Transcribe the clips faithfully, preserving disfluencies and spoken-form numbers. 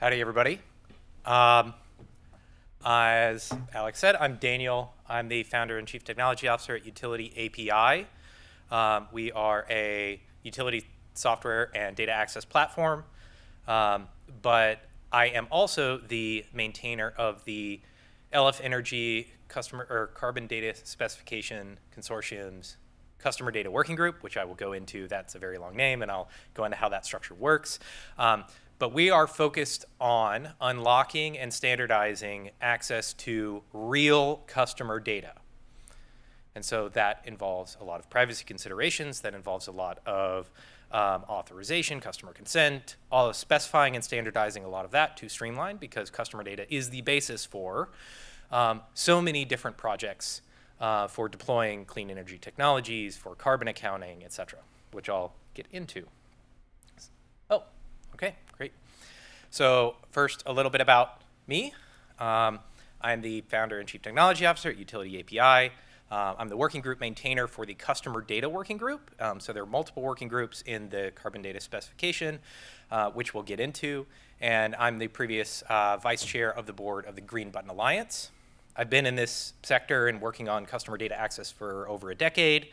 Howdy, everybody. Um, as Alex said, I'm Daniel. I'm the founder and chief technology officer at Utility A P I. Um, we are a utility software and data access platform, um, but I am also the maintainer of the L F Energy customer or Carbon Data Specification Consortium's Customer Data Working Group, which I will go into. That's a very long name, and I'll go into how that structure works. Um, but we are focused on unlocking and standardizing access to real customer data. And so that involves a lot of privacy considerations. That involves a lot of um, authorization, customer consent, all of specifying and standardizing a lot of that to streamline, because customer data is the basis for um, so many different projects Uh, for deploying clean energy technologies, for carbon accounting, et cetera, which I'll get into. Oh, okay, great. So first, a little bit about me. Um, I'm the founder and chief technology officer at Utility A P I. Uh, I'm the working group maintainer for the Customer Data Working Group. Um, so there are multiple working groups in the Carbon Data Specification, uh, which we'll get into. And I'm the previous uh, vice chair of the board of the Green Button Alliance. I've been in this sector and working on customer data access for over a decade.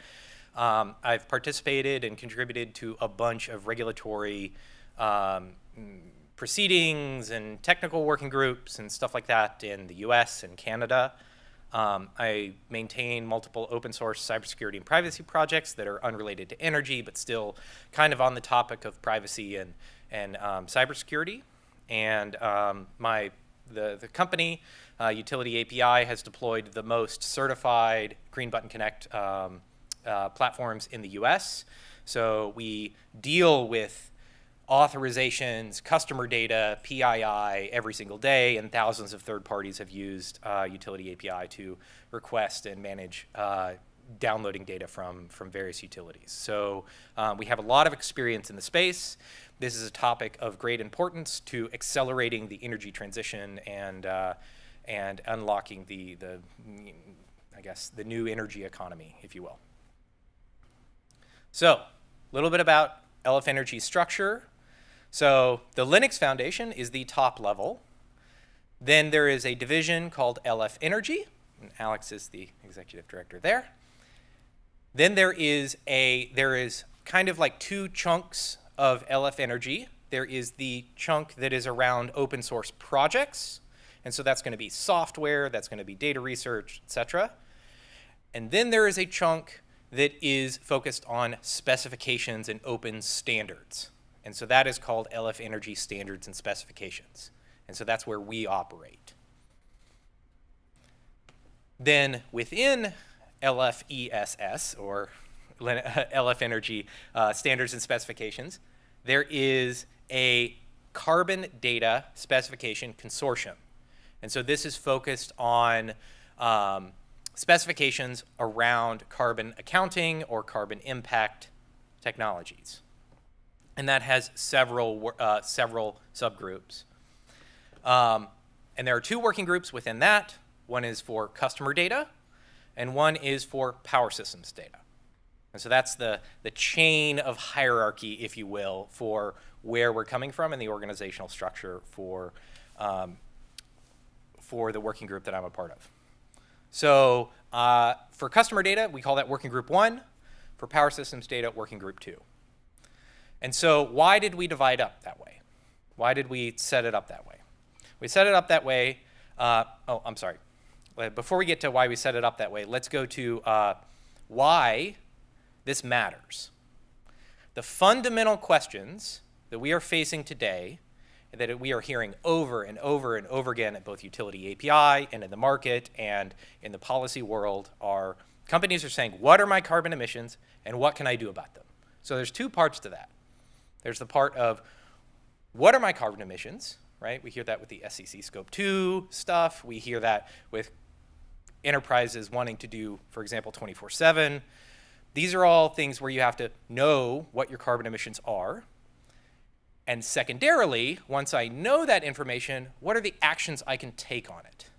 Um, I've participated and contributed to a bunch of regulatory um, proceedings and technical working groups and stuff like that in the U S and Canada. Um, I maintain multiple open source cybersecurity and privacy projects that are unrelated to energy, but still kind of on the topic of privacy and, and um, cybersecurity. And um, my The, the company, uh, Utility A P I, has deployed the most certified Green Button Connect um, uh, platforms in the U S. So we deal with authorizations, customer data, P I I every single day, and thousands of third parties have used uh, Utility A P I to request and manage uh, downloading data from, from various utilities. So um, we have a lot of experience in the space. This is a topic of great importance to accelerating the energy transition and, uh, and unlocking the, the, I guess, the new energy economy, if you will. So a little bit about L F Energy's structure. So the Linux Foundation is the top level. Then there is a division called L F Energy, and Alex is the executive director there. Then there is a there is kind of like two chunks of L F Energy. There is the chunk that is around open source projects, and so that's going to be software, that's going to be data research, et cetera. And then there is a chunk that is focused on specifications and open standards, and so that is called L F Energy Standards and Specifications, and so that's where we operate. Then within L F E S S, or L F Energy uh, Standards and Specifications, there is a Carbon Data Specification Consortium. And so this is focused on um, specifications around carbon accounting or carbon impact technologies. And that has several, uh, several subgroups. Um, and there are two working groups within that. One is for customer data, and one is for power systems data. And so that's the, the chain of hierarchy, if you will, for where we're coming from and the organizational structure for, um, for the working group that I'm a part of. So uh, for customer data, we call that working group one. For power systems data, working group two. And so why did we divide up that way? Why did we set it up that way? We set it up that way. Uh, oh, I'm sorry. Before we get to why we set it up that way, let's go to uh, why this matters. The fundamental questions that we are facing today, that we are hearing over and over and over again at both Utility A P I and in the market and in the policy world, are companies are saying, what are my carbon emissions and what can I do about them? So there's two parts to that. There's the part of, what are my carbon emissions? Right? We hear that with the S E C Scope two stuff. We hear that with enterprises wanting to do, for example, twenty-four seven. These are all things where you have to know what your carbon emissions are. And secondarily, once I know that information, what are the actions I can take on it?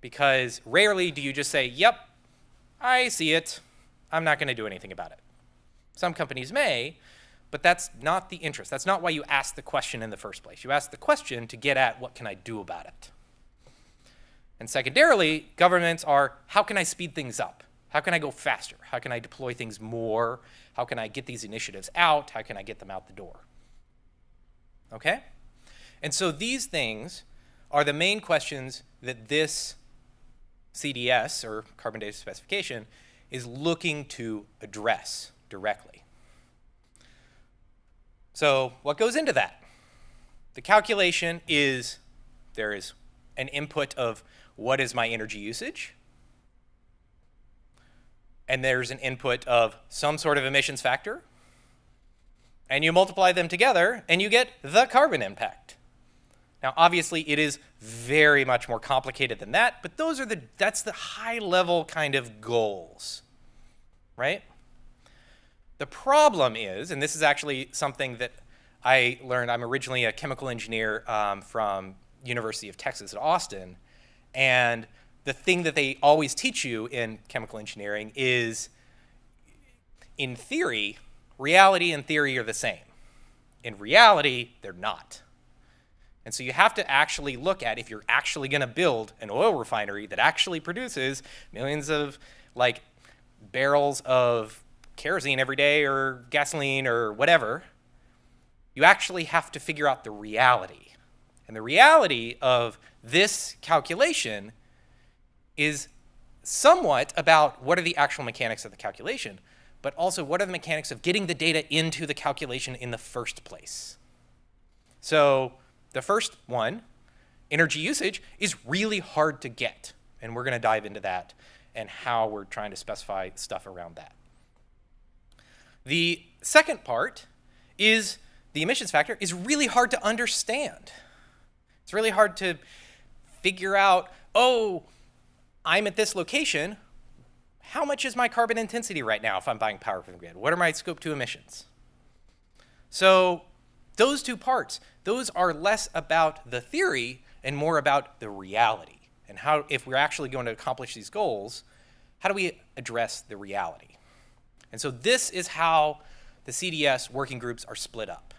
Because rarely do you just say, yep, I see it. I'm not going to do anything about it. Some companies may, But that's not the interest. That's not why you asked the question in the first place. You asked the question to get at, what can I do about it? And secondarily, governments are, how can I speed things up? How can I go faster? How can I deploy things more? How can I get these initiatives out? How can I get them out the door? Okay? And so these things are the main questions that this C D S, or Carbon Data Specification, is looking to address directly. So what goes into that? The calculation is, there is an input of what is my energy usage, and there's an input of some sort of emissions factor, and you multiply them together, and you get the carbon impact. Now, obviously, it is very much more complicated than that, but those are the, that's the high-level kind of goals, right? The problem is, and this is actually something that I learned, I'm originally a chemical engineer um, from University of Texas at Austin, and the thing that they always teach you in chemical engineering is, in theory, reality and theory are the same. In reality, they're not. And so you have to actually look at, if you're actually going to build an oil refinery that actually produces millions of like barrels of kerosene every day, or gasoline, or whatever, you actually have to figure out the reality. And the reality of this calculation is somewhat about what are the actual mechanics of the calculation, but also what are the mechanics of getting the data into the calculation in the first place. So the first one, energy usage, is really hard to get. And we're going to dive into that and how we're trying to specify stuff around that. The second part is the emissions factor is really hard to understand. It's really hard to figure out, oh, I'm at this location. How much is my carbon intensity right now if I'm buying power from the grid? What are my scope two emissions? So those two parts, those are less about the theory and more about the reality. And how, if we're actually going to accomplish these goals, how do we address the reality? And so this is how the C D S working groups are split up.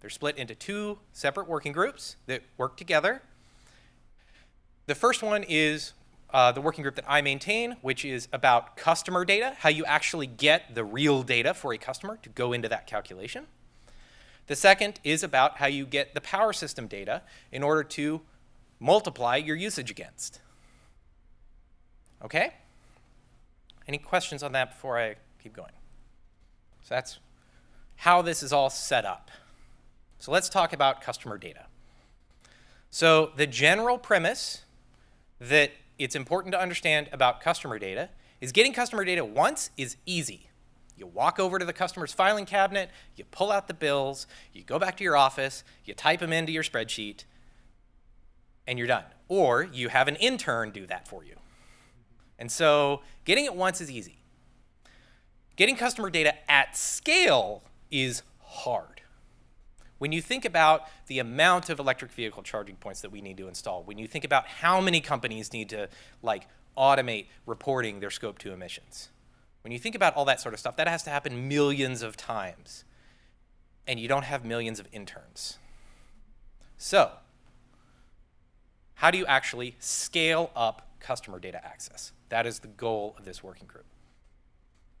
They're split into two separate working groups that work together. The first one is uh, the working group that I maintain, which is about customer data, how you actually get the real data for a customer to go into that calculation. The second is about how you get the power system data in order to multiply your usage against. Okay? Any questions on that before I keep going? So that's how this is all set up. So let's talk about customer data. So the general premise that it's important to understand about customer data is getting customer data once is easy. You walk over to the customer's filing cabinet, you pull out the bills, you go back to your office, you type them into your spreadsheet, and you're done. Or you have an intern do that for you. And so getting it once is easy. Getting customer data at scale is hard. When you think about the amount of electric vehicle charging points that we need to install, when you think about how many companies need to like automate reporting their scope two emissions, when you think about all that sort of stuff, that has to happen millions of times. And you don't have millions of interns. So how do you actually scale up customer data access? That is the goal of this working group.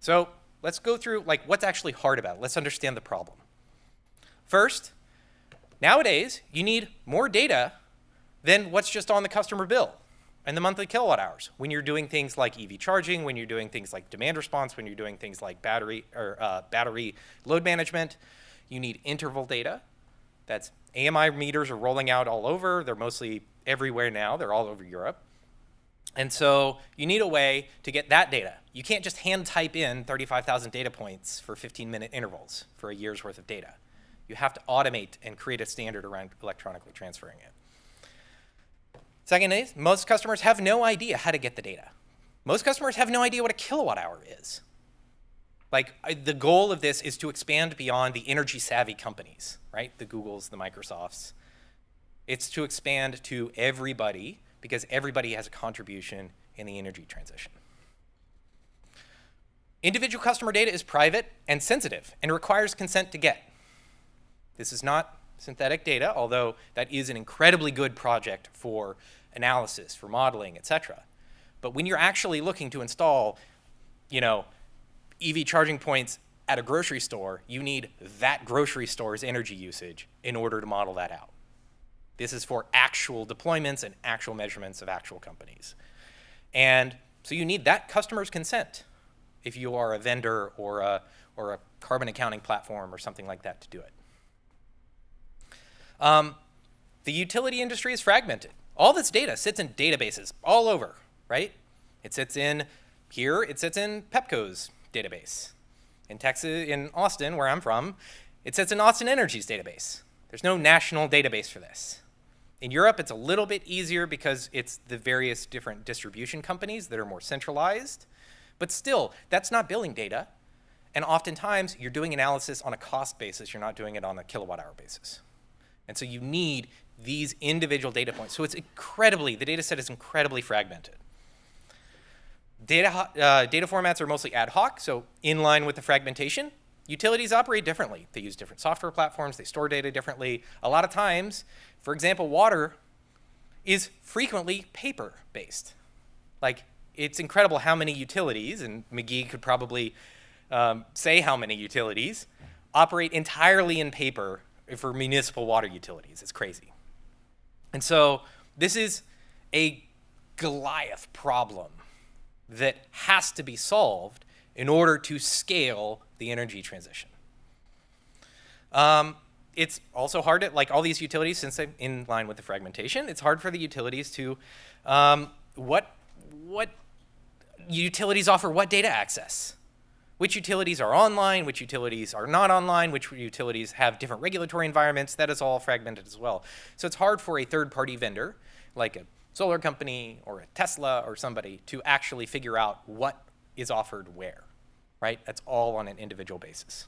So let's go through like what's actually hard about it. Let's understand the problem. First, nowadays, you need more data than what's just on the customer bill and the monthly kilowatt hours when you're doing things like E V charging, when you're doing things like demand response, when you're doing things like battery or uh, battery load management. You need interval data. That's A M I meters are rolling out all over. They're mostly everywhere now. They're all over Europe. And so you need a way to get that data. You can't just hand type in thirty-five thousand data points for fifteen minute intervals for a year's worth of data. You have to automate and create a standard around electronically transferring it. Second is, most customers have no idea how to get the data. Most customers have no idea what a kilowatt hour is. Like, I, the goal of this is to expand beyond the energy-savvy companies, right? The Googles, the Microsofts. It's to expand to everybody, because everybody has a contribution in the energy transition. Individual customer data is private and sensitive and requires consent to get. This is not synthetic data, although that is an incredibly good project for analysis, for modeling, et cetera. But when you're actually looking to install, you know, E V charging points at a grocery store, you need that grocery store's energy usage in order to model that out. This is for actual deployments and actual measurements of actual companies. And so you need that customer's consent if you are a vendor or a, or a carbon accounting platform or something like that to do it. Um, the utility industry is fragmented. All this data sits in databases all over, right? It sits in here, it sits in Pepco's database. In Texas, in Austin, where I'm from, it sits in Austin Energy's database. There's no national database for this. In Europe, it's a little bit easier because it's the various different distribution companies that are more centralized. But still, that's not billing data. And oftentimes, you're doing analysis on a cost basis. You're not doing it on a kilowatt hour basis. And so you need these individual data points. So it's incredibly, the data set is incredibly fragmented. Data, uh, data formats are mostly ad hoc, so in line with the fragmentation. Utilities operate differently. They use different software platforms. They store data differently. A lot of times, for example, water is frequently paper-based. Like, it's incredible how many utilities, and McGee could probably um, say how many utilities, operate entirely in paper for municipal water utilities. It's crazy. And so this is a Goliath problem that has to be solved in order to scale the energy transition. Um, it's also hard to, like all these utilities, since they're in line with the fragmentation, it's hard for the utilities to, um, what, what utilities offer what data access? Which utilities are online, which utilities are not online, which utilities have different regulatory environments, that is all fragmented as well. So it's hard for a third-party vendor, like a solar company or a Tesla or somebody, to actually figure out what is offered where, right? That's all on an individual basis.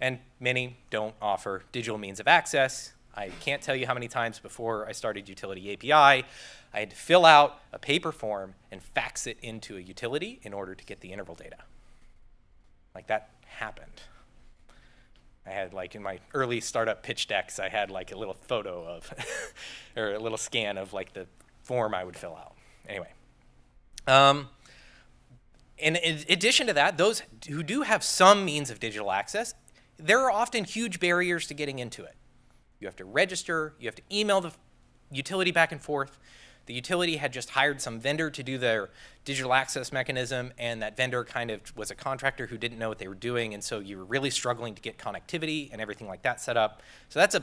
And many don't offer digital means of access. I can't tell you how many times before I started Utility A P I, I had to fill out a paper form and fax it into a utility in order to get the interval data. Like, that happened. I had, like, in my early startup pitch decks, I had, like, a little photo of, or a little scan of, like, the form I would fill out. Anyway, um, and in addition to that, those who do have some means of digital access, there are often huge barriers to getting into it. You have to register, you have to email the utility back and forth. The utility had just hired some vendor to do their digital access mechanism, and that vendor kind of was a contractor who didn't know what they were doing, and so you were really struggling to get connectivity and everything like that set up. So that's a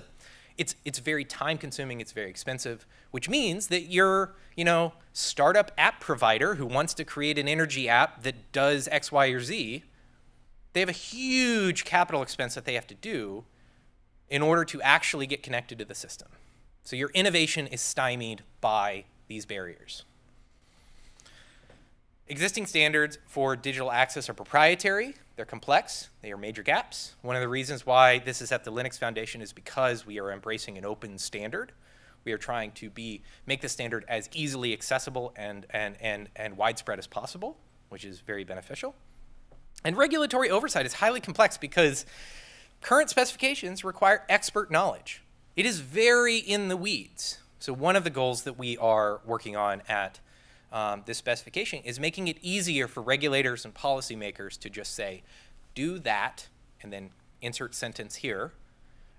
It's, it's very time-consuming, it's very expensive, which means that your, you know, startup app provider who wants to create an energy app that does X, Y, or Z, they have a huge capital expense that they have to do in order to actually get connected to the system. So your innovation is stymied by these barriers. Existing standards for digital access are proprietary. They're complex. They are major gaps. One of the reasons why this is at the Linux Foundation is because we are embracing an open standard. We are trying to be, make the standard as easily accessible and, and, and, and widespread as possible, which is very beneficial. And regulatory oversight is highly complex because current specifications require expert knowledge. It is very in the weeds. So one of the goals that we are working on at Um, this specification is making it easier for regulators and policymakers to just say, do that, and then insert sentence here,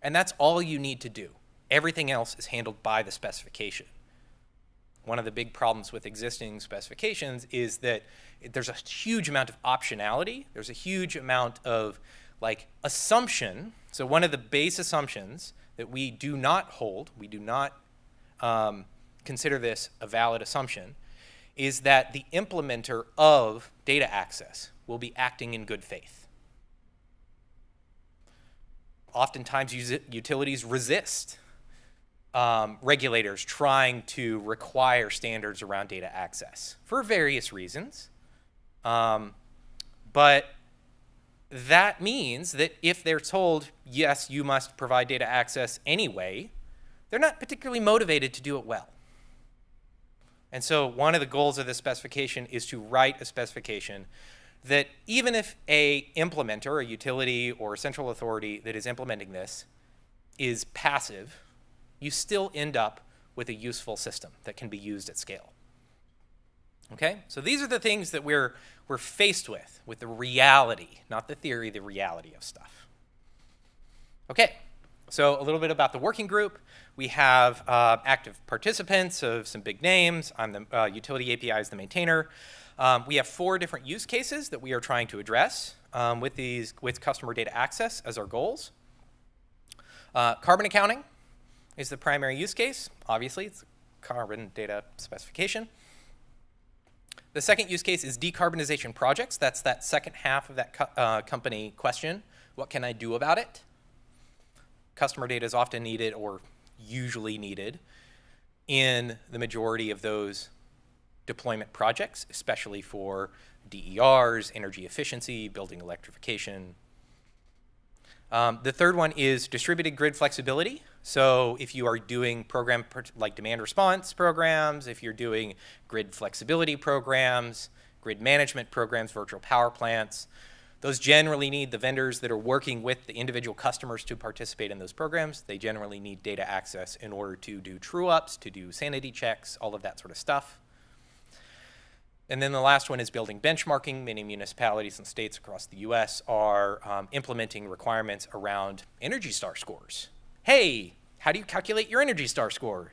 and that's all you need to do. Everything else is handled by the specification. One of the big problems with existing specifications is that there's a huge amount of optionality. There's a huge amount of, like, assumption. So one of the base assumptions that we do not hold, we do not um, consider this a valid assumption, is that the implementer of data access will be acting in good faith. Oftentimes, utilities resist um, regulators trying to require standards around data access for various reasons. Um, but that means that if they're told, yes, you must provide data access anyway, they're not particularly motivated to do it well. And so one of the goals of this specification is to write a specification that even if a implementer, a utility, or a central authority that is implementing this is passive, you still end up with a useful system that can be used at scale. Okay, so these are the things that we're, we're faced with, with the reality, not the theory, the reality of stuff. Okay, so a little bit about the working group. We have uh, active participants of some big names. I'm the uh, Utility A P I is the maintainer. Um, we have four different use cases that we are trying to address um, with, these, with customer data access as our goals. Uh, carbon accounting is the primary use case. Obviously, it's carbon data specification. The second use case is decarbonization projects. That's that second half of that co uh, company question. What can I do about it? Customer data is often needed, or usually needed, in the majority of those deployment projects, especially for D E Rs, energy efficiency, building electrification. Um, the third one is distributed grid flexibility. So if you are doing program like demand response programs, if you're doing grid flexibility programs, grid management programs, virtual power plants, those generally need the vendors that are working with the individual customers to participate in those programs. They generally need data access in order to do true ups, to do sanity checks, all of that sort of stuff. And then the last one is building benchmarking. Many municipalities and states across the U S are um, implementing requirements around Energy Star scores. Hey, how do you calculate your Energy Star score?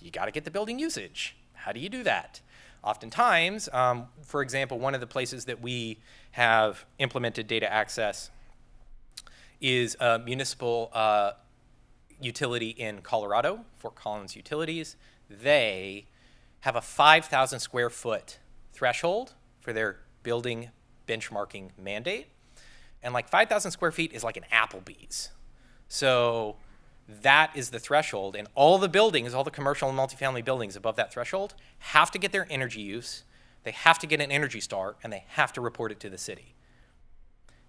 You got to get the building usage. How do you do that? Oftentimes, um, for example, one of the places that we have implemented data access is a municipal uh, utility in Colorado, Fort Collins Utilities. They have a five thousand square foot threshold for their building benchmarking mandate. And like five thousand square feet is like an Applebee's. So that is the threshold. And all the buildings, all the commercial and multifamily buildings above that threshold have to get their energy use. They have to get an Energy Star, and they have to report it to the city.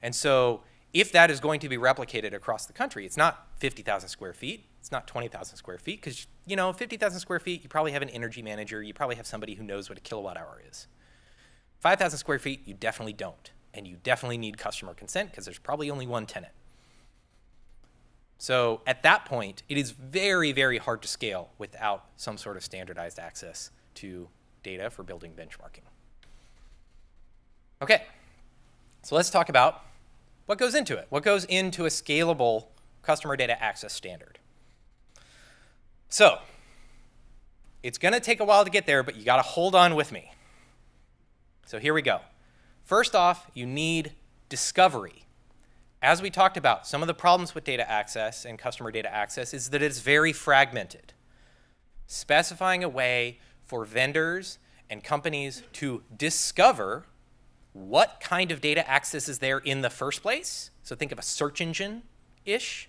And so if that is going to be replicated across the country, it's not fifty thousand square feet. It's not twenty thousand square feet, because, you know, fifty thousand square feet, you probably have an energy manager. You probably have somebody who knows what a kilowatt hour is. five thousand square feet, you definitely don't. And you definitely need customer consent, because there's probably only one tenant. So at that point, it is very, very hard to scale without some sort of standardized access to data for building benchmarking. OK, so let's talk about what goes into it. What goes into a scalable customer data access standard? So it's going to take a while to get there, but you got to hold on with me. So here we go. First off, you need discovery. As we talked about, some of the problems with data access and customer data access is that it's very fragmented. Specifying a way for vendors and companies to discover what kind of data access is there in the first place, so think of a search engine-ish,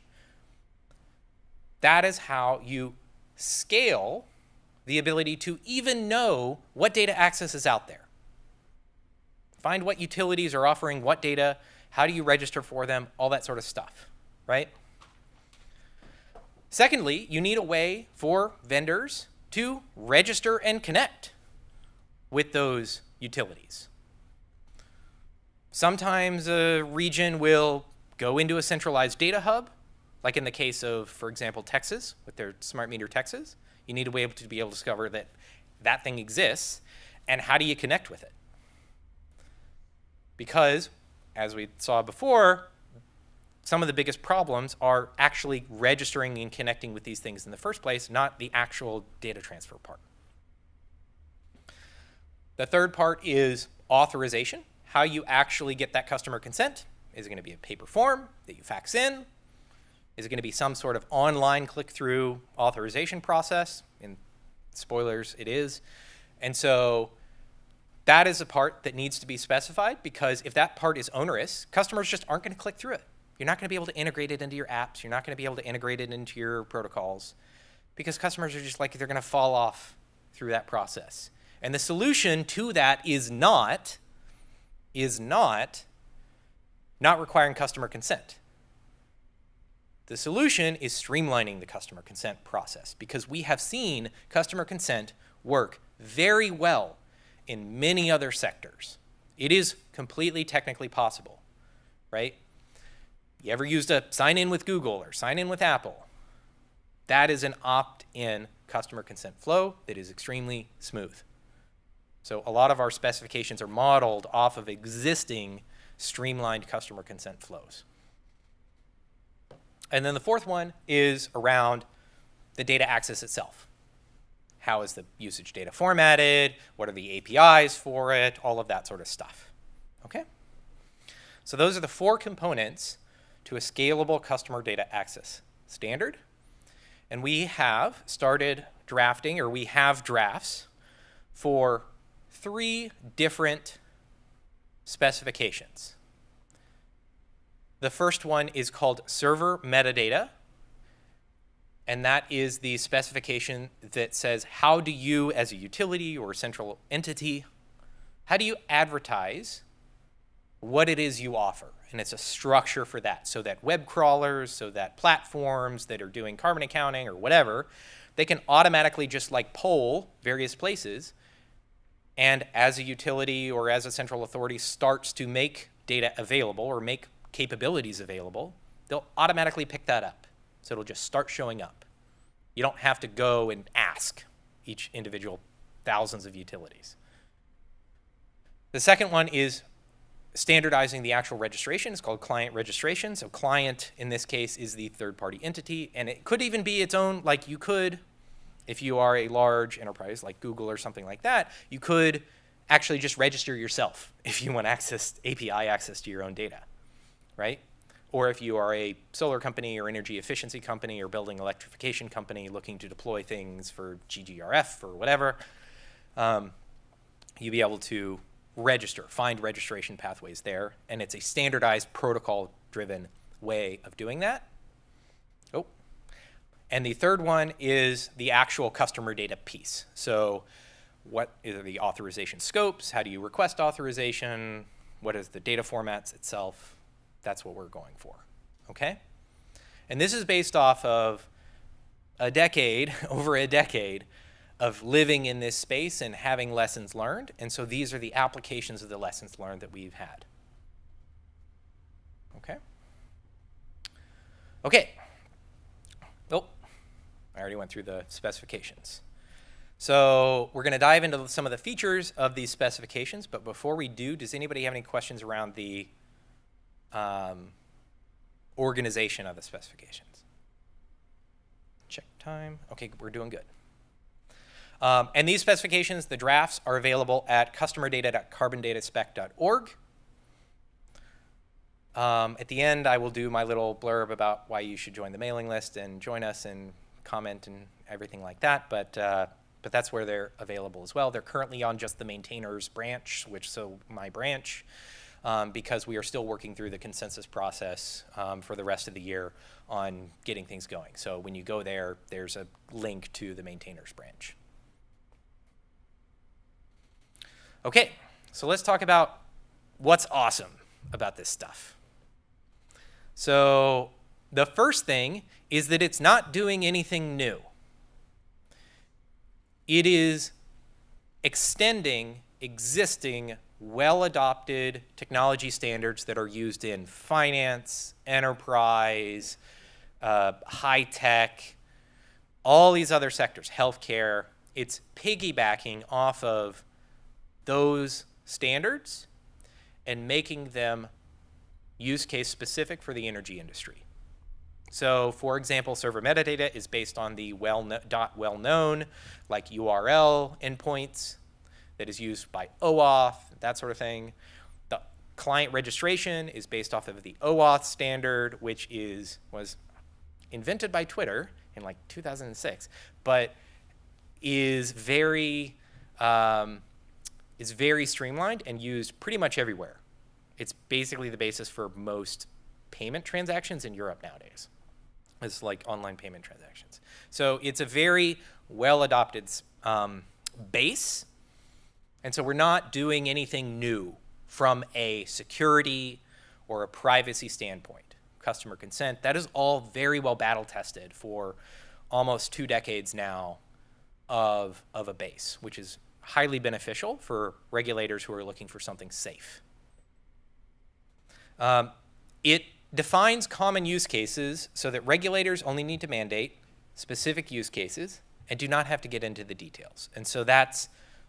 that is how you scale the ability to even know what data access is out there. Find what utilities are offering what data, how do you register for them, all that sort of stuff, right? Secondly, you need a way for vendors to register and connect with those utilities. Sometimes a region will go into a centralized data hub, like in the case of, for example, Texas, with their smart meter Texas. You need a way to be able to discover that that thing exists, and how do you connect with it? Because, as we saw before, some of the biggest problems are actually registering and connecting with these things in the first place, not the actual data transfer part. The third part is authorization. How you actually get that customer consent. Is it going to be a paper form that you fax in? Is it going to be some sort of online click-through authorization process? And spoilers, it is. And so that is a part that needs to be specified, because if that part is onerous, customers just aren't going to click through it. You're not going to be able to integrate it into your apps. You're not going to be able to integrate it into your protocols, because customers are just like, they're going to fall off through that process. And the solution to that is not, is not, not requiring customer consent. The solution is streamlining the customer consent process, because we have seen customer consent work very well in many other sectors. It is completely technically possible, right? You ever used a sign in with Google or sign in with Apple? That is an opt-in customer consent flow that is extremely smooth. So a lot of our specifications are modeled off of existing streamlined customer consent flows. And then the fourth one is around the data access itself. How is the usage data formatted? What are the A P Is for it? All of that sort of stuff. Okay? So those are the four components to a scalable customer data access standard. And we have started drafting, or we have drafts for three different specifications. The first one is called server metadata, and that is the specification that says how do you, as a utility or central entity, how do you advertise what it is you offer? And it's a structure for that, so that web crawlers, so that platforms that are doing carbon accounting or whatever, they can automatically just like poll various places, and as a utility or as a central authority starts to make data available or make capabilities available, they'll automatically pick that up. So it'll just start showing up. You don't have to go and ask each individual thousands of utilities. The second one is standardizing the actual registration. It's called client registration. So client, in this case, is the third-party entity. And it could even be its own, like you could, if you are a large enterprise like Google or something like that, you could actually just register yourself if you want access, A P I access to your own data, right? Or if you are a solar company or energy efficiency company or building electrification company looking to deploy things for G G R F or whatever, um, you'll be able to register, find registration pathways there, and it's a standardized protocol-driven way of doing that. Oh. And the third one is the actual customer data piece. So what are the authorization scopes? How do you request authorization? What is the data formats itself? That's what we're going for, okay? And this is based off of a decade, over a decade, of living in this space and having lessons learned. And so these are the applications of the lessons learned that we've had. Okay? Okay. Oh, I already went through the specifications. So we're going to dive into some of the features of these specifications. But before we do, does anybody have any questions around the um, organization of the specifications? Check time. Okay, we're doing good. Um, and these specifications, the drafts, are available at customer data dot carbon data spec dot org. Um, at the end, I will do my little blurb about why you should join the mailing list and join us and comment and everything like that. But, uh, but that's where they're available as well. They're currently on just the maintainers branch, which so my branch, um, because we are still working through the consensus process um, for the rest of the year on getting things going. So when you go there, there's a link to the maintainers branch. Okay, so let's talk about what's awesome about this stuff. So the first thing is that it's not doing anything new. It is extending existing well-adopted technology standards that are used in finance, enterprise, uh, high-tech, all these other sectors, healthcare. It's piggybacking off of those standards and making them use case specific for the energy industry. So for example, server metadata is based on the well no, dot well known like U R L endpoints that is used by OAuth, that sort of thing. The client registration is based off of the OAuth standard, which is was invented by Twitter in like two thousand six, but is very um, is very streamlined and used pretty much everywhere. It's basically the basis for most payment transactions in Europe nowadays. It's like online payment transactions. So it's a very well-adopted um, base. And so we're not doing anything new from a security or a privacy standpoint. Customer consent, that is all very well battle-tested for almost two decades now of, of a base, which is highly beneficial for regulators who are looking for something safe. Um, it defines common use cases so that regulators only need to mandate specific use cases and do not have to get into the details. And so that's,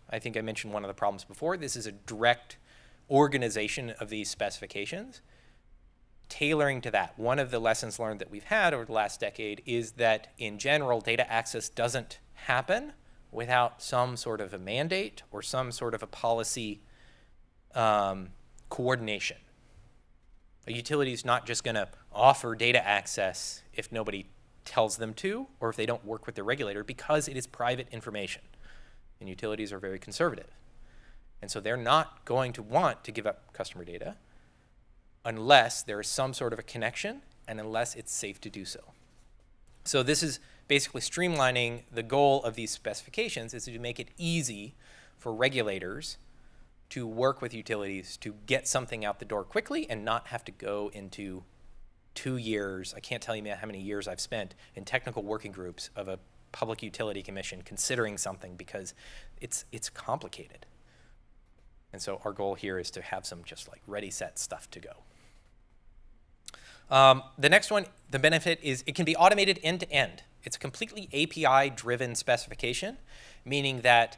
I think I mentioned one of the problems before, this is a direct organization of these specifications, tailoring to that. One of the lessons learned that we've had over the last decade is that in general, data access doesn't happen without some sort of a mandate or some sort of a policy um, coordination. A utility is not just going to offer data access if nobody tells them to or if they don't work with their regulator, because it is private information. And utilities are very conservative. And so they're not going to want to give up customer data unless there is some sort of a connection and unless it's safe to do so. So this is basically streamlining. The goal of these specifications is to make it easy for regulators to work with utilities to get something out the door quickly and not have to go into two years. I can't tell you how many years I've spent in technical working groups of a Public Utility Commission considering something, because it's, it's complicated. And so our goal here is to have some just like ready, set stuff to go. Um, the next one, the benefit is it can be automated end to end. It's a completely A P I-driven specification, meaning that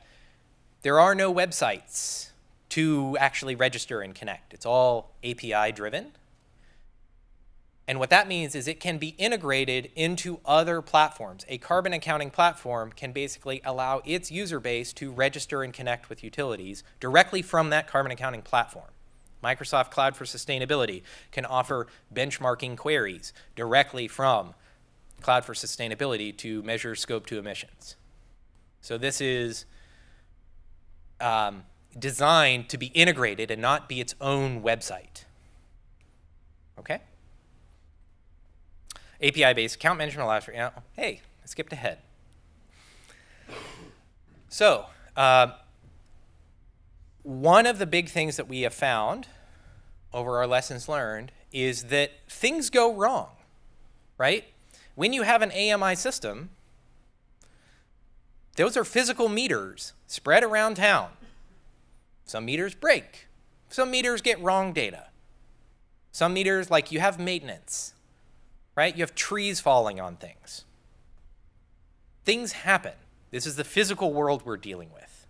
there are no websites to actually register and connect. It's all A P I-driven. And what that means is it can be integrated into other platforms. A carbon accounting platform can basically allow its user base to register and connect with utilities directly from that carbon accounting platform. Microsoft Cloud for Sustainability can offer benchmarking queries directly from Cloud for Sustainability to measure scope two emissions. So this is um, designed to be integrated and not be its own website. Okay? A P I-based account management allows for, you know, hey, I skipped ahead. So uh, one of the big things that we have found over our lessons learned is that things go wrong, right? When you have an A M I system, those are physical meters spread around town. Some meters break. Some meters get wrong data. Some meters, like you have maintenance. Right? You have trees falling on things. Things happen. This is the physical world we're dealing with.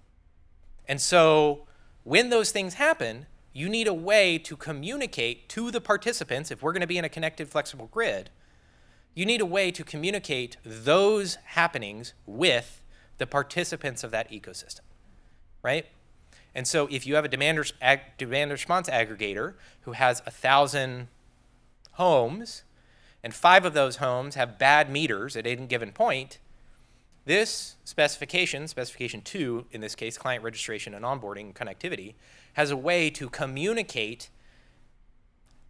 And so when those things happen, you need a way to communicate to the participants. If we're going to be in a connected, flexible grid, you need a way to communicate those happenings with the participants of that ecosystem, right? And so if you have a demand, res ag demand response aggregator who has one thousand homes, and five of those homes have bad meters at any given point, this specification, specification two in this case, client registration and onboarding connectivity, has a way to communicate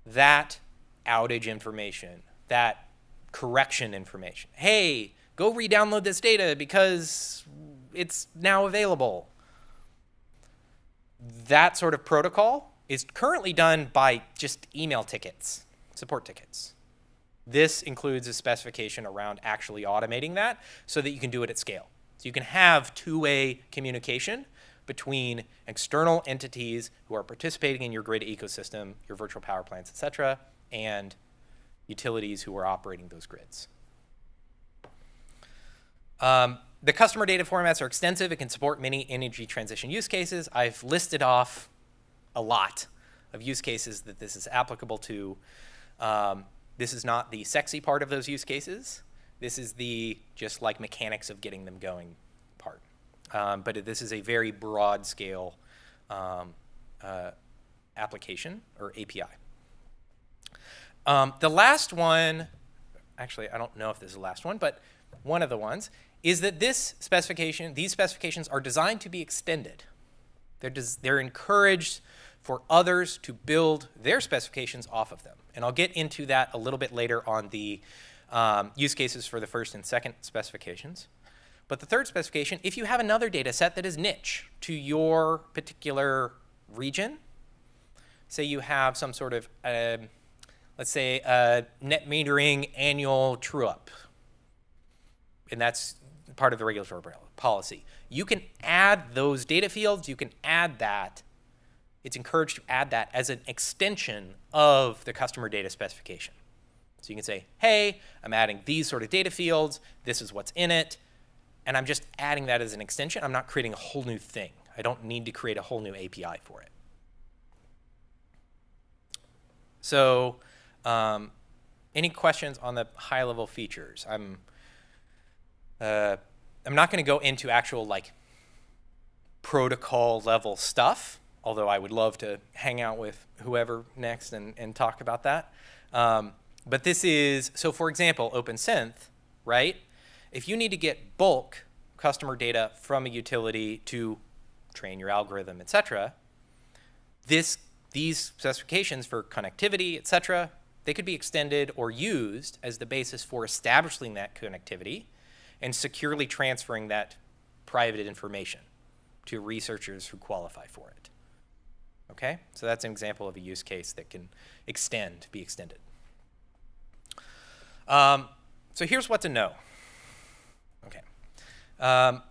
that outage information, that correction information. Hey, go re-download this data because it's now available. That sort of protocol is currently done by just email tickets, support tickets. This includes a specification around actually automating that so that you can do it at scale. So you can have two-way communication between external entities who are participating in your grid ecosystem, your virtual power plants, et cetera, and utilities who are operating those grids. Um, the customer data formats are extensive. It can support many energy transition use cases. I've listed off a lot of use cases that this is applicable to. Um, This is not the sexy part of those use cases. This is the just like mechanics of getting them going part. Um, but this is a very broad scale um, uh, application or A P I. Um, the last one, actually I don't know if this is the last one, but one of the ones is that this specification, these specifications are designed to be extended. They're, they're encouraged for others to build their specifications off of them. And I'll get into that a little bit later on the um, use cases for the first and second specifications. But the third specification, if you have another data set that is niche to your particular region, say you have some sort of, uh, let's say, a net metering annual true-up, and that's part of the regulatory policy, you can add those data fields, you can add that. It's encouraged to add that as an extension of the customer data specification. So you can say, hey, I'm adding these sort of data fields. This is what's in it. And I'm just adding that as an extension. I'm not creating a whole new thing. I don't need to create a whole new A P I for it. So um, any questions on the high-level features? I'm, uh, I'm not going to go into actual like protocol-level stuff, although I would love to hang out with whoever next and, and talk about that. Um, but this is, so for example, OpenSynth, right? If you need to get bulk customer data from a utility to train your algorithm, et cetera, this These specifications for connectivity, et cetera, they could be extended or used as the basis for establishing that connectivity and securely transferring that private information to researchers who qualify for it. Okay? So that's an example of a use case that can extend, be extended. Um, so here's what to know. Okay. Um,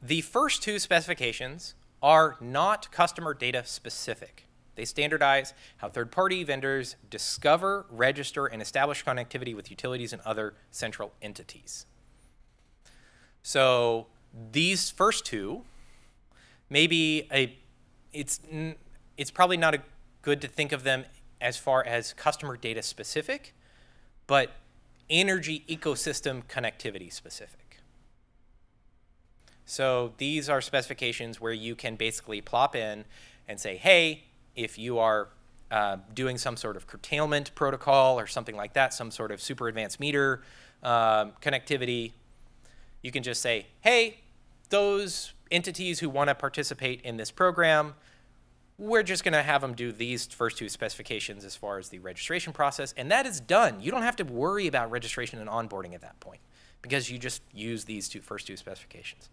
the first two specifications are not customer data specific. They standardize how third-party vendors discover, register, and establish connectivity with utilities and other central entities. So these first two, maybe a, it's, it's probably not a good to think of them as far as customer data specific, but energy ecosystem connectivity specific. So these are specifications where you can basically plop in and say, hey, if you are uh, doing some sort of curtailment protocol or something like that, some sort of super advanced meter um, connectivity, you can just say, hey, those entities who want to participate in this program, we're just going to have them do these first two specifications as far as the registration process. And that is done. You don't have to worry about registration and onboarding at that point because you just use these two first two specifications.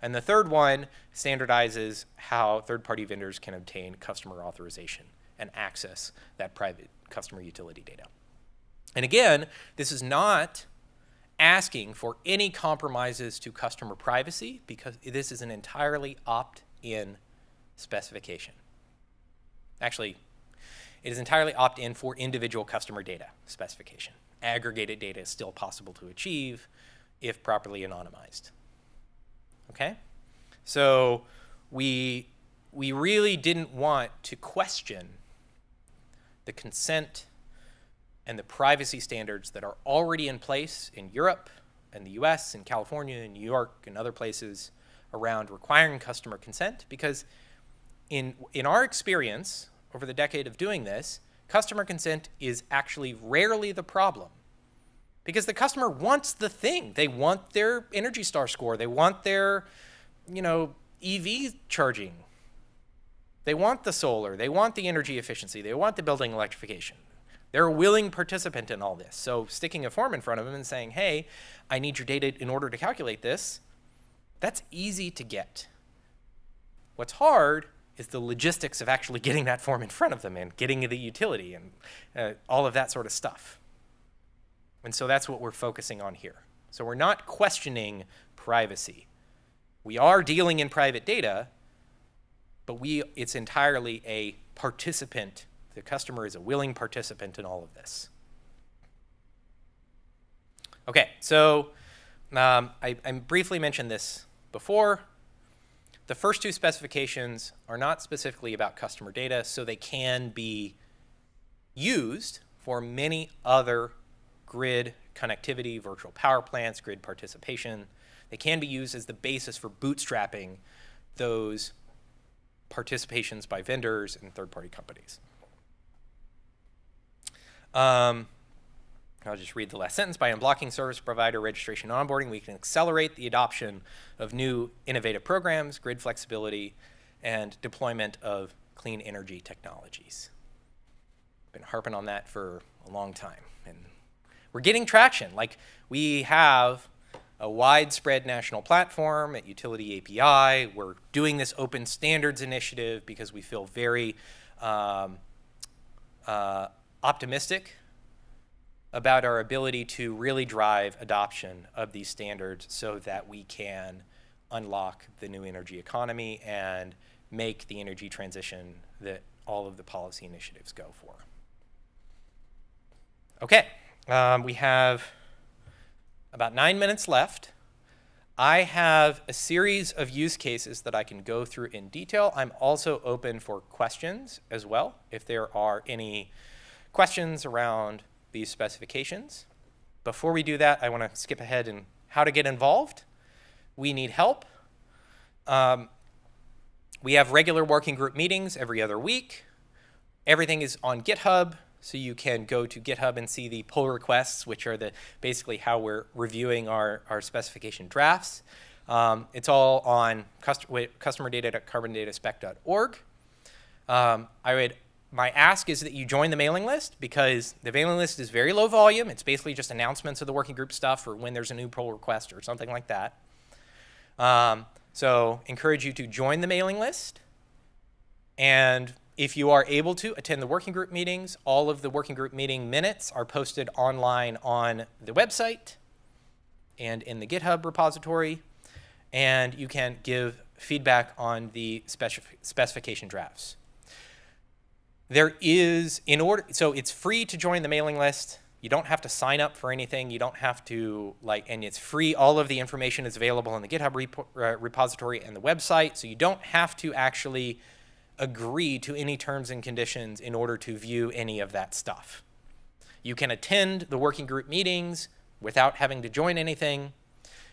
And the third one standardizes how third-party vendors can obtain customer authorization and access that private customer utility data. And again, this is not asking for any compromises to customer privacy because this is an entirely opt-in specification. Actually, it is entirely opt-in for individual customer data specification. Aggregated data is still possible to achieve if properly anonymized. Okay, so we, we really didn't want to question the consent and the privacy standards that are already in place in Europe and the U S and California and New York and other places around requiring customer consent because in, in our experience over the decade of doing this, customer consent is actually rarely the problem. Because the customer wants the thing. They want their Energy Star score. They want their, you know, E V charging. They want the solar. They want the energy efficiency. They want the building electrification. They're a willing participant in all this. So sticking a form in front of them and saying, hey, I need your data in order to calculate this, that's easy to get. What's hard is the logistics of actually getting that form in front of them and getting the utility and uh, all of that sort of stuff. And so that's what we're focusing on here. So we're not questioning privacy. We are dealing in private data, but we, it's entirely a participant. The customer is a willing participant in all of this. OK, so um, I, I briefly mentioned this before. The first two specifications are not specifically about customer data, so they can be used for many other grid connectivity, virtual power plants, grid participation. They can be used as the basis for bootstrapping those participations by vendors and third-party companies. Um, I'll just read the last sentence. By unblocking service provider registration and onboarding, we can accelerate the adoption of new innovative programs, grid flexibility, and deployment of clean energy technologies. I've been harping on that for a long time. And we're getting traction. Like, we have a widespread national platform at Utility A P I. We're doing this open standards initiative because we feel very um, uh, optimistic about our ability to really drive adoption of these standards so that we can unlock the new energy economy and make the energy transition that all of the policy initiatives go for. Okay, um, we have about nine minutes left. I have a series of use cases that I can go through in detail. I'm also open for questions as well, if there are any questions around these specifications. Before we do that, I want to skip ahead and how to get involved. We need help. Um, we have regular working group meetings every other week. Everything is on GitHub, so you can go to GitHub and see the pull requests, which are the basically how we're reviewing our, our specification drafts. Um, it's all on customer data dot carbon data spec dot org. Um, I would, my ask is that you join the mailing list, because the mailing list is very low volume. It's basically just announcements of the working group stuff or when there's a new pull request or something like that. Um, so encourage you to join the mailing list. And if you are able to, attend the working group meetings. All of the working group meeting minutes are posted online on the website and in the GitHub repository. And you can give feedback on the specif specification drafts. There is, in order, so it's free to join the mailing list. You don't have to sign up for anything. You don't have to, like, and it's free. All of the information is available in the GitHub repo, uh, repository and the website. So you don't have to actually agree to any terms and conditions in order to view any of that stuff. You can attend the working group meetings without having to join anything.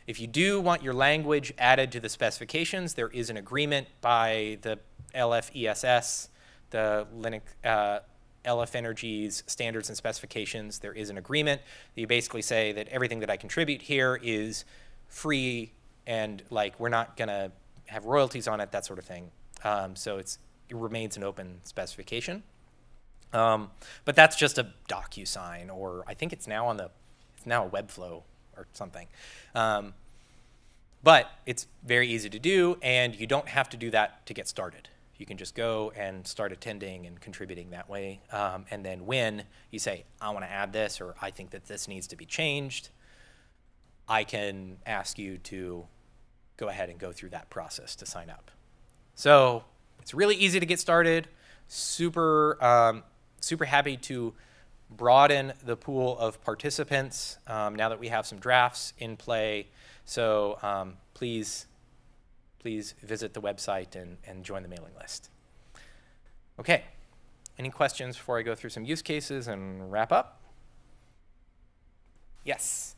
If you do want your language added to the specifications, there is an agreement by the L F E S S, the Linux, uh, L F Energy's Standards and Specifications. There is an agreement. You basically say that everything that I contribute here is free, and like we're not gonna have royalties on it, that sort of thing. Um, so it's It remains an open specification, um, but that's just a DocuSign, or I think it's now on the, it's now a Webflow or something. Um, but it's very easy to do, and you don't have to do that to get started. You can just go and start attending and contributing that way, um, and then when you say, I want to add this, or I think that this needs to be changed, I can ask you to go ahead and go through that process to sign up. So it's really easy to get started. Super, um, super happy to broaden the pool of participants um, now that we have some drafts in play. So um, please, please visit the website and, and join the mailing list. Okay, any questions before I go through some use cases and wrap up? Yes.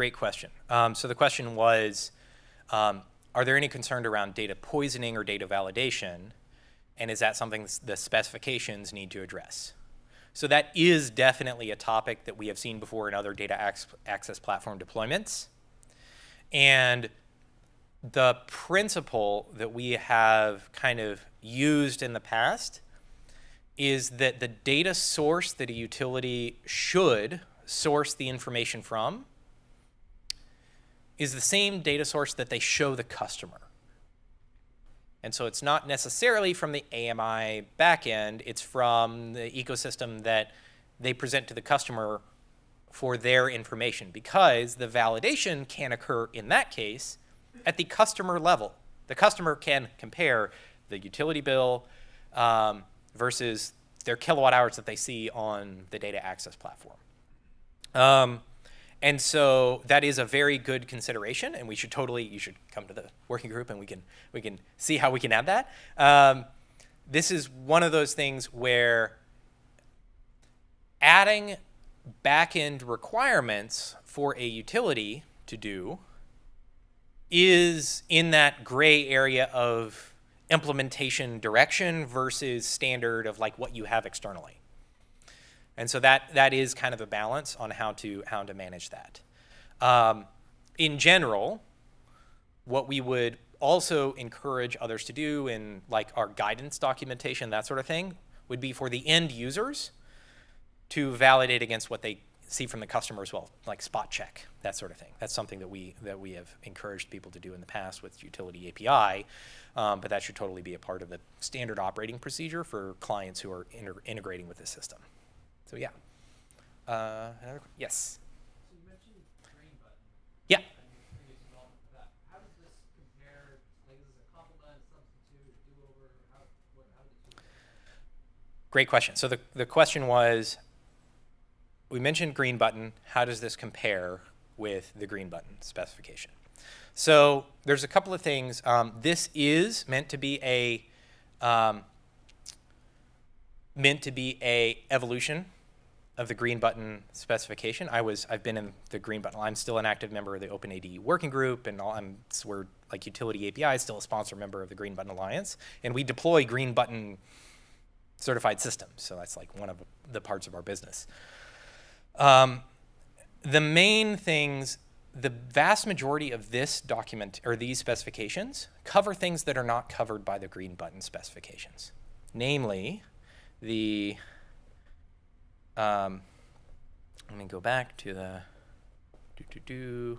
Great question. Um, so the question was, um, are there any concern around data poisoning or data validation, and is that something the specifications need to address? So that is definitely a topic that we have seen before in other data ac access platform deployments. And the principle that we have kind of used in the past is that the data source that a utility should source the information from is the same data source that they show the customer. And so it's not necessarily from the A M I backend, it's from the ecosystem that they present to the customer for their information, because the validation can occur in that case at the customer level. The customer can compare the utility bill um, versus their kilowatt hours that they see on the data access platform. Um, And so that is a very good consideration, and we should totally, you should come to the working group and we can, we can see how we can add that. Um, this is one of those things where adding back-end requirements for a utility to do is in that gray area of implementation direction versus standard of like what you have externally. And so that, that is kind of a balance on how to, how to manage that. Um, in general, what we would also encourage others to do in like our guidance documentation, that sort of thing, would be for the end users to validate against what they see from the customer as well, like spot check, that sort of thing. That's something that we, that we have encouraged people to do in the past with Utility A P I, um, but that should totally be a part of the standard operating procedure for clients who are inter integrating with the system. So yeah, uh, another, yes. Great question. So the, the question was, we mentioned Green Button. How does this compare with the Green Button specification? So there's a couple of things. Um, this is meant to be a um, meant to be a evolution of the Green Button specification. I was I've been in the Green Button. I'm still an active member of the OpenADE working group, and all, I'm so we're like Utility A P I is still a sponsor member of the Green Button Alliance, and we deploy Green Button certified systems. So that's like one of the parts of our business. Um, the main things, the vast majority of this document or these specifications cover things that are not covered by the Green Button specifications, namely the, um, let me go back to the, doo -doo -doo,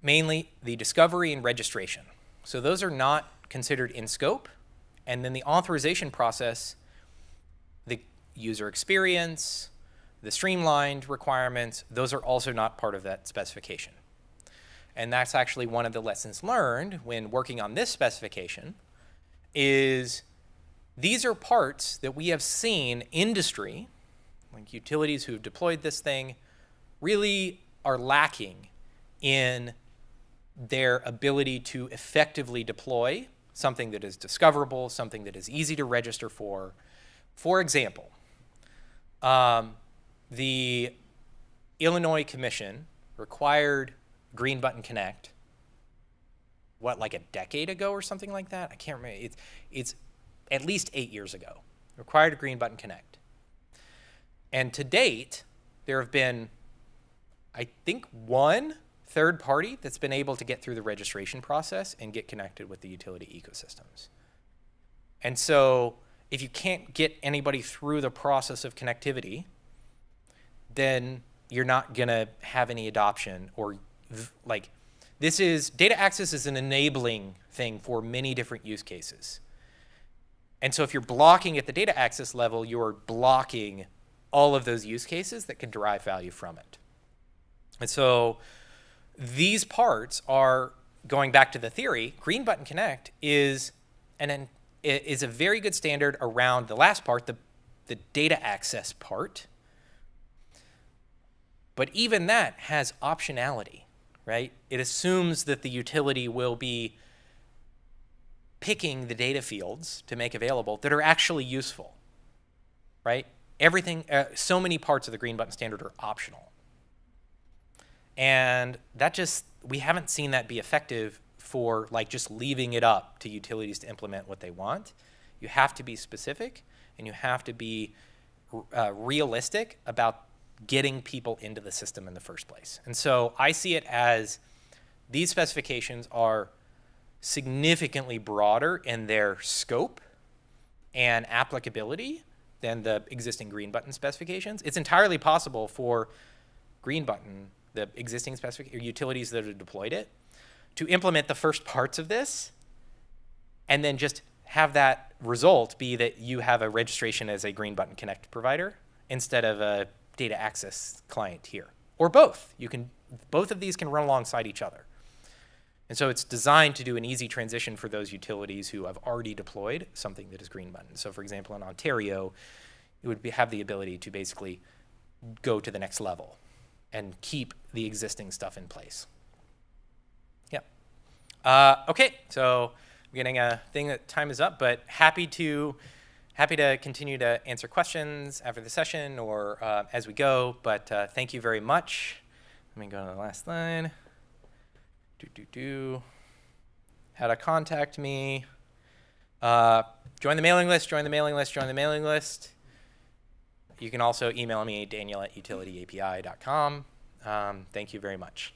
mainly the discovery and registration. So those are not considered in scope. And then the authorization process, the user experience, the streamlined requirements, those are also not part of that specification. And that's actually one of the lessons learned when working on this specification is these are parts that we have seen industry, like utilities who have deployed this thing, really are lacking in their ability to effectively deploy something that is discoverable, something that is easy to register for. For example, um, the Illinois Commission required Green Button Connect, what, like a decade ago or something like that? I can't remember. It's, it's at least eight years ago, required Green Button Connect. And to date, there have been, I think, one third party that's been able to get through the registration process and get connected with the utility ecosystems. And so if you can't get anybody through the process of connectivity, then you're not going to have any adoption or like this is data access is an enabling thing for many different use cases. And so if you're blocking at the data access level, you're blocking all of those use cases that can derive value from it. And so these parts are, going back to the theory, Green Button Connect is, an, is a very good standard around the last part, the, the data access part. But even that has optionality, right? It assumes that the utility will be picking the data fields to make available that are actually useful, right? Everything, uh, so many parts of the Green Button standard are optional. And that just, we haven't seen that be effective for like just leaving it up to utilities to implement what they want. You have to be specific and you have to be uh, realistic about getting people into the system in the first place. And so I see it as these specifications are significantly broader in their scope and applicability than the existing Green Button specifications. It's entirely possible for Green Button, the existing specific utilities that have deployed it, to implement the first parts of this and then just have that result be that you have a registration as a Green Button Connect provider instead of a data access client here. Or both. You can, both of these can run alongside each other. And so it's designed to do an easy transition for those utilities who have already deployed something that is Green Button. So for example, in Ontario, it would be, have the ability to basically go to the next level and keep the existing stuff in place. Yeah. Uh, okay, so I'm getting a thing that time is up, but happy to happy to continue to answer questions after the session or uh, as we go. But uh, thank you very much. Let me go to the last line. Do do do. How to contact me? Uh, join the mailing list. Join the mailing list. Join the mailing list. You can also email me, Daniel at utility A P I dot com. Um, thank you very much.